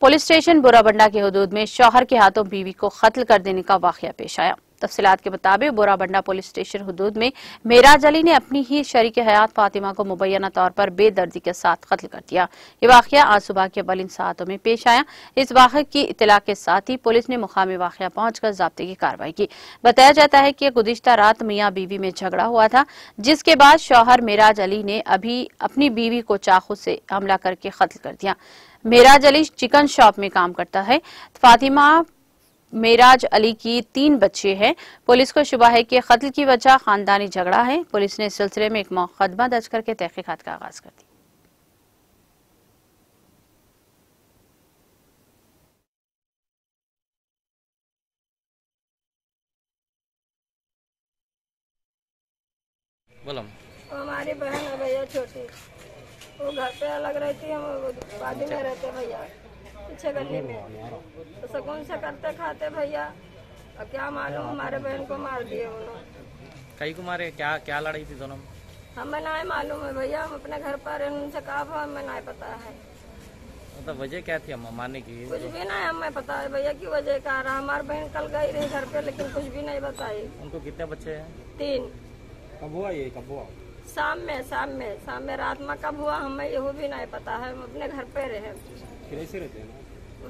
Police station Borabanda के हदूद में शौहर के हाथों बीवी को कत्ल कर देने का वाकया पेश आया। तफसीलात के मुताबिक बोराबंडा पुलिस स्टेशन हदूद में मेराज अली ने अपनी ही शरीक हयात फातिमा को मुबैना तौर पर बेदर्दी के साथ कत्ल कर दिया। ये वाकया आज सुबह के अवलिन सातों में पेश आया। इस वाकये की इतला के साथ ही पुलिस ने मुकामी वाकया पहुंचकर ज़ाब्ते की कार्रवाई की। बताया जाता है कि गुज़िश्ता रात मियाँ बीवी में झगड़ा हुआ था, जिसके बाद शौहर मेराज अली ने अभी अपनी बीवी को चाकू से हमला करके कत्ल कर दिया। मेराज अली चिकन शॉप में काम करता है। फातिमा मेराज अली की 3 बच्चे हैं। पुलिस को शुबा है कि कत्ल की वजह खानदानी झगड़ा है। पुलिस ने इस सिलसिले में एक मुकदमा दर्ज करके तहकीकात का आगाज कर दिया। हमारी बहन है भैया छोटी, वो घर पे अलग रहती है, शादी में रहते हैं भैया पीछे गली में, तो सुकून से करते खाते भैया। अब क्या मालूम हमारे बहन को मार दिए उन्होंने। कई को मारे? क्या क्या लड़ाई थी दोनों? हमें ना मालूम है भैया, हम अपने घर पर उनसे कहा था, हमें ना पता है। मतलब वजह क्या थी हम मारने की? कुछ भी ना हमें पता है भैया की वजह क्या रहा। हमारी बहन कल गई रही घर पे, लेकिन कुछ भी नहीं बताई। उनको कितने बच्चे है? 3। कब हुआ ये? कब हुआ? शाम में रात में कब हुआ हमें ये भी नहीं पता है। हम अपने घर पे रहे, रहते हैं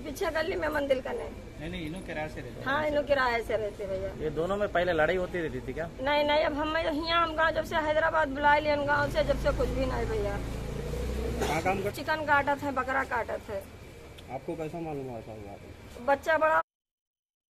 पीछे गली में मंदिर का। नहीं इन्हों किराए से रहते। हाँ इन्हों किराए से रहते भैया। ये दोनों में पहले लड़ाई होती रहती थी क्या? नहीं अब हम यहाँ गाँव जब से हैदराबाद बुलाए लिए गाँव से, जब से कुछ भी नहीं भैया। चिकन काटा था, बकरा काटा था। आपको कैसा मालूम हुआ? बच्चा बड़ा